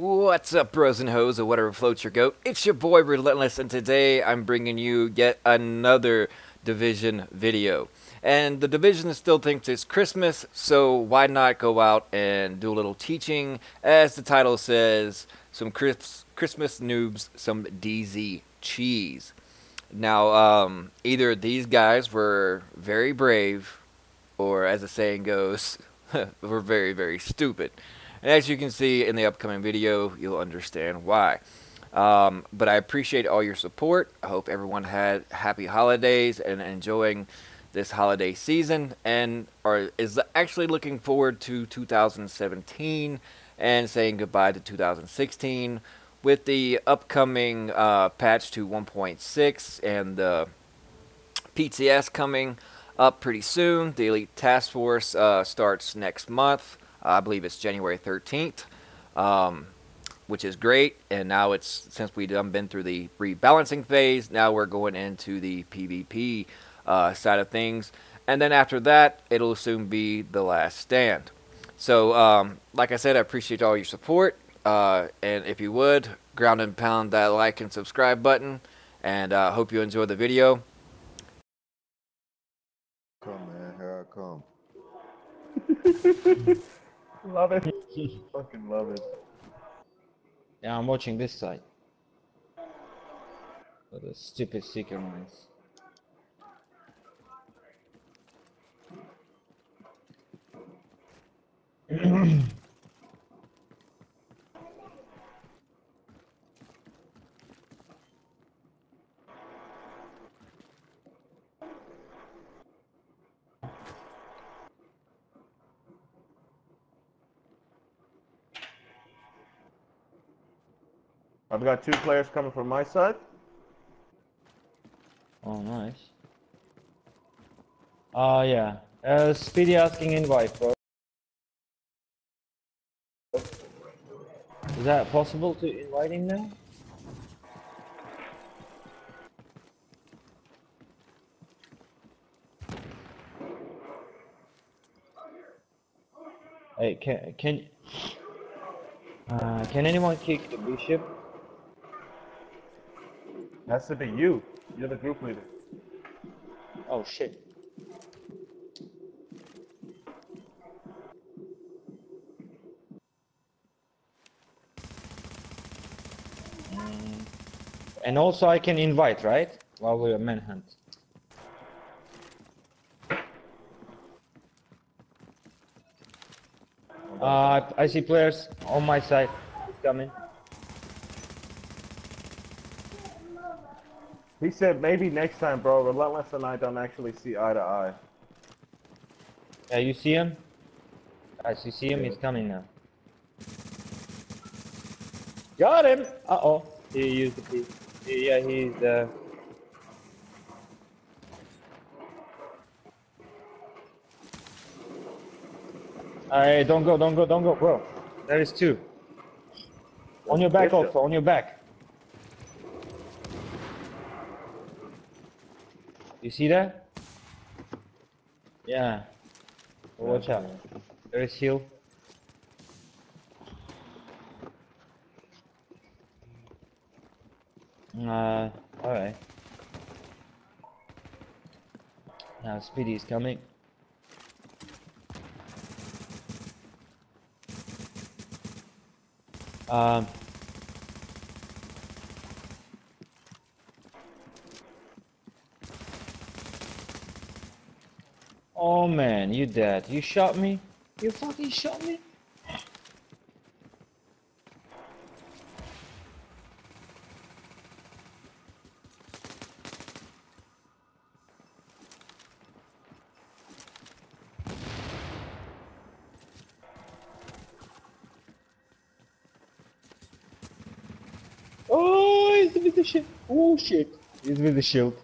What's up, bros and hoes, or whatever floats your goat? It's your boy Relentless, and today I'm bringing you yet another Division video. And the Division still thinks it's Christmas, so why not go out and do a little teaching? As the title says, some Christmas noobs, some DZ cheese. Now, either these guys were very brave, or as the saying goes, were very, very stupid. And as you can see in the upcoming video, you'll understand why. But I appreciate all your support. I hope everyone had happy holidays and enjoying this holiday season, and is actually looking forward to 2017 and saying goodbye to 2016 with the upcoming patch to 1.6 and the PTS coming up pretty soon. The Elite Task Force starts next month. I believe it's January 13th, which is great. And now it's, since we've been through the rebalancing phase, now we're going into the PvP side of things. And then after that, it'll soon be the Last Stand. So, like I said, I appreciate all your support. And if you would, ground and pound that like and subscribe button. And I hope you enjoy the video. Come, man. Here I come. Love it. Fucking love it. Yeah, I'm watching this side. What a stupid seeker mines. I've got two players coming from my side. Oh, nice. Yeah. Speedy asking invite, bro. Is that possible to invite him now? Hey, can anyone kick the bishop? That should be you. You're the group leader. Oh shit. And also I can invite, right? While we're manhunt. I see players on my side. He's coming. He said maybe next time, bro. Relentless and I don't actually see eye to eye. Yeah, you see him? I see him. He's coming now. Got him! Uh-oh. He used the piece. Yeah, he's... Alright, don't go, bro. There is two. On your back also, on your back. You see that? Yeah. Watch out. There is heal. Alright. Now Speedy is coming. Oh man, you dead. You shot me? You fucking shot me? Oh, he's with the shield. Oh shit. He's with the shield.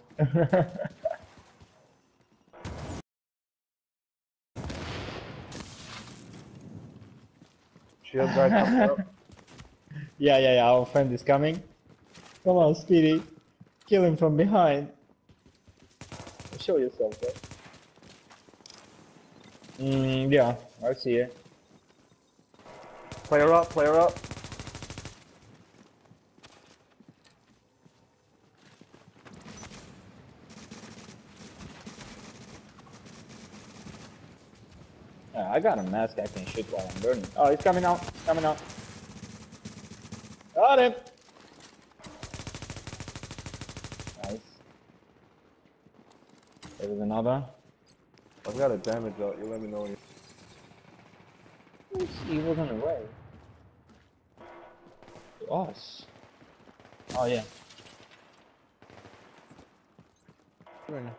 Shield guard coming up. Yeah, our friend is coming. Come on, Speedy. Kill him from behind. Show yourself, bro. Yeah, I see it. Player up, player up. I got a mask I can shoot while I'm burning. Oh, he's coming out, coming out. Got him! Nice. There was another. I've got a damage out, you let me know. He wasn't away. To us. Oh, yeah. Right now.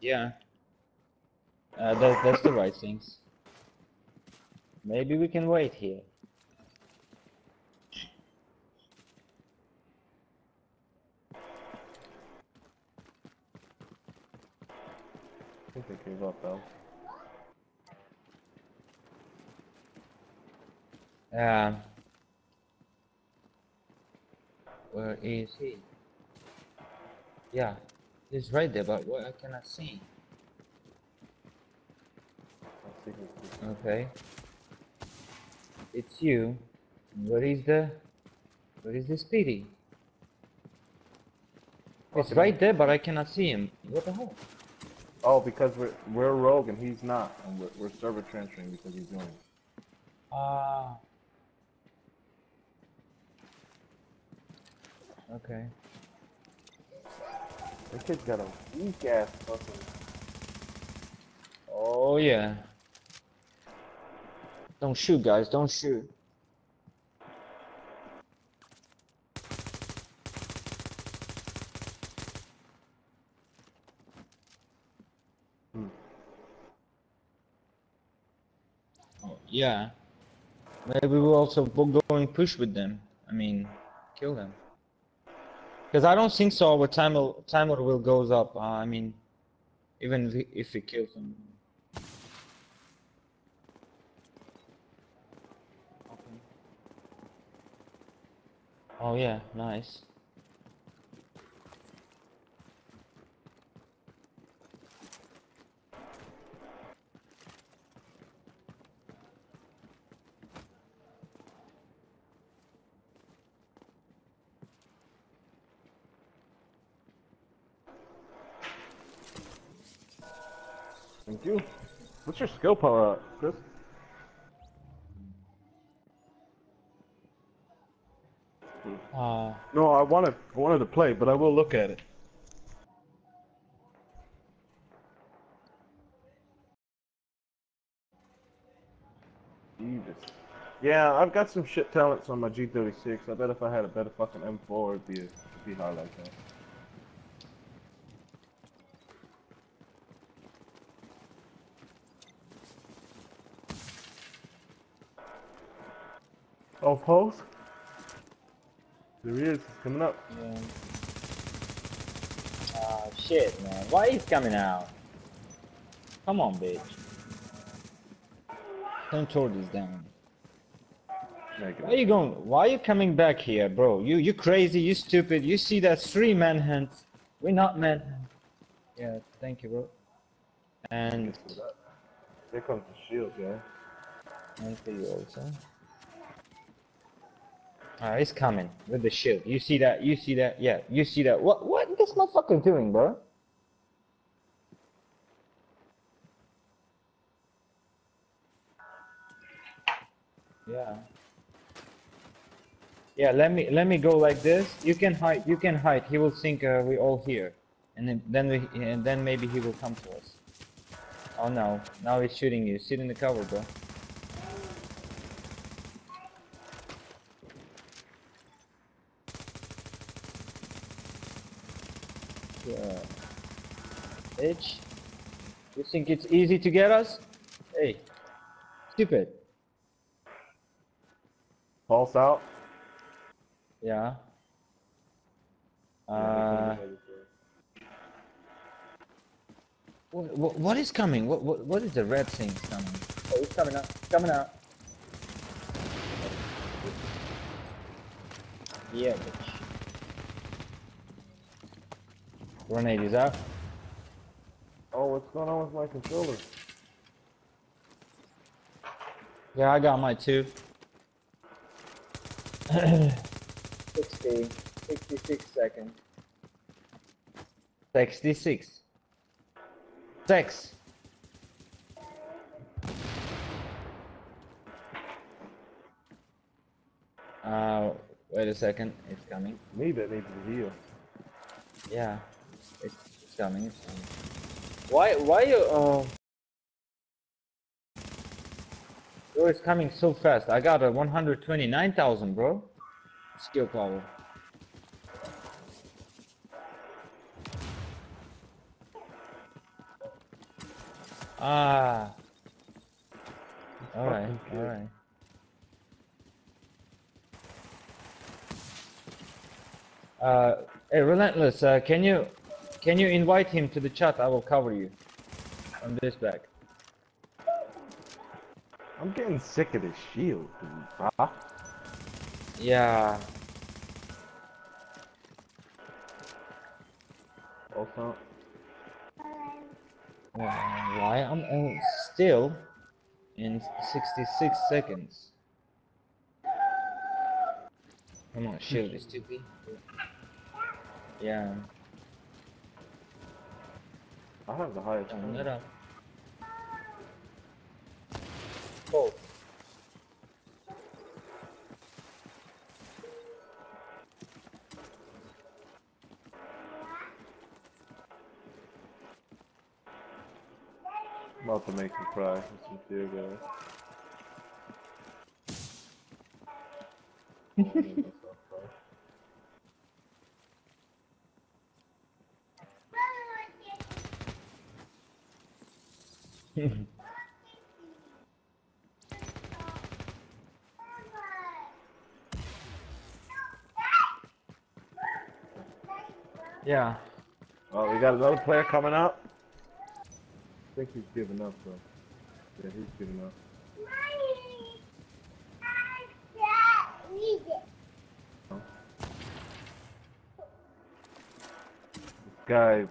Yeah, that's the right things. Maybe we can wait here. I think they gave up though. Yeah. Where is he? Yeah, he's right there, but what I cannot see. Okay. It's you. Where is the Speedy? It's right there, but I cannot see him. What the hell? Oh, because we're rogue and he's not, and we're server transferring because he's doing it. Ah. Okay. This kid's got a weak ass fucking. Oh yeah. Don't shoot, guys. Don't shoot. Oh yeah. Maybe we'll also go and push with them. I mean, kill them. Because I don't think so our timer will goes up, I mean, even if we kill someone. Okay. Oh yeah, nice. Thank you. What's your skill power up, Chris? No, I wanted to play, but I will look at it. Jesus. Yeah, I've got some shit talents on my G36. I bet if I had a better fucking M4, it'd be high like that. Oh, pulse? There he is, he's coming up. Yeah. Oh, shit, man. Why he's coming out? Come on, bitch. Don't throw this down. Why are you coming back here, bro? You crazy, you stupid. You see that's three manhunts. We're not manhunts. Yeah, thank you, bro. And there comes the shield, yeah. And for you also. Alright, he's coming with the shield. You see that? You see that? Yeah, you see that? What is this motherfucker doing, bro? Yeah. Yeah, let me go like this. You can hide. He will think we're all here, and then maybe he will come to us. Oh no! Now he's shooting you. Sit in the cover, bro. Bitch, you think it's easy to get us? Hey, stupid. Pulse out. Yeah. What is coming? What is the red thing coming? Oh, it's coming out. It's coming out. Yeah, bitch. Grenade is out. Oh, what's going on with my controller? Yeah, I got mine too. 66 seconds. 66. Sex. Wait a second, it's coming. Me that needs to heal. Yeah, it's coming. It's coming. Why you? Oh, it's coming so fast. I got a 129,000, bro. Skill power. Ah. Alright, alright. Hey, Relentless, can you invite him to the chat? I will cover you on this back. I'm getting sick of this shield, dude. Huh? Yeah. Also. Why I'm still in 66 seconds? Come on, shield is stupid. Yeah. I have the highest. Oh. I'm about to make him cry with some fear, guys. Yeah. Oh, we got another player coming up. I think he's giving up, though. Yeah, he's giving up. This guy,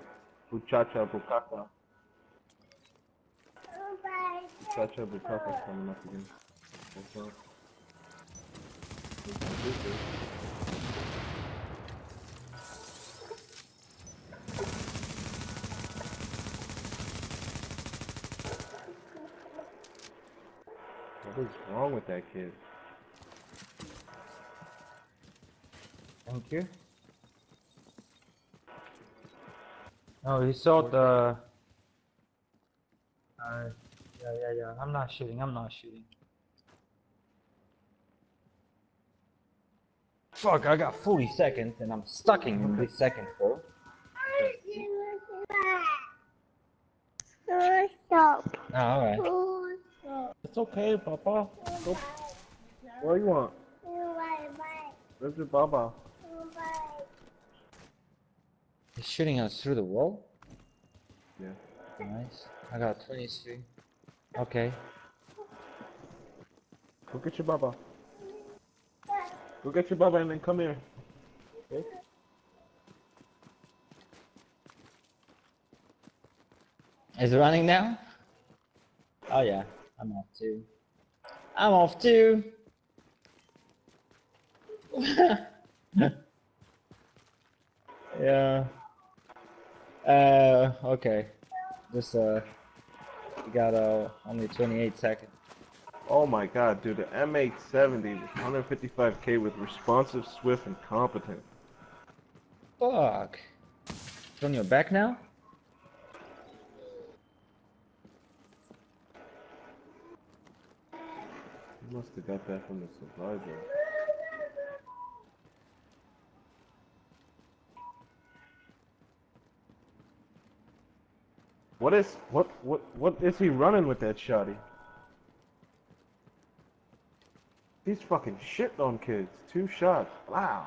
Buchacha Bukaka's coming up again. What's up? What's wrong with that kid? Thank you. Oh, he saw the... Yeah. I'm not shooting. Fuck, I got 40 seconds and I'm stuck in 40 seconds, bro. Stop. Oh, alright. It's okay, Papa. Go. What do you want? Where's your Papa? He's shooting us through the wall? Yeah. Nice. I got 23. Okay. Go get your Papa. Go get your Papa and then come here. Okay? Is it running now? Oh, yeah. I'm off too. Yeah. Okay. Just you got only 28 seconds. Oh my god, dude, the M870 with 155k with responsive, swift, and competent. Fuck. It's on your back now? You must have got that from the supply drop. What is he running with that shotty? He's fucking shit on kids. 2 shots. Wow.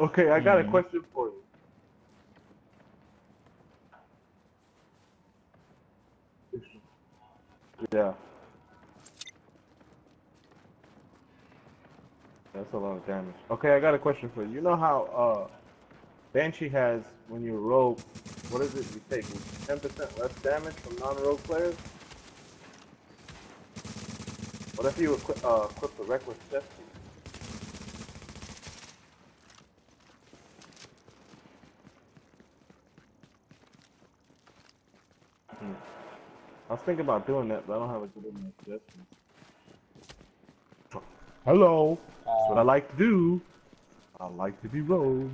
Okay, I got a question for you. Yeah. That's a lot of damage. Okay, I got a question for you. You know how Banshee has, when you rogue, what is it you take? 10% less damage from non-rogue players? What if you equip the Reckless chest? I was thinking about doing that, but I don't have a good enough suggestion. Hello! That's what I like to do. I like to be rogue.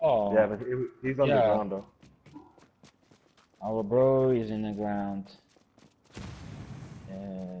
Oh. Yeah, but he's on the ground, though. Our bro is in the ground. Yeah.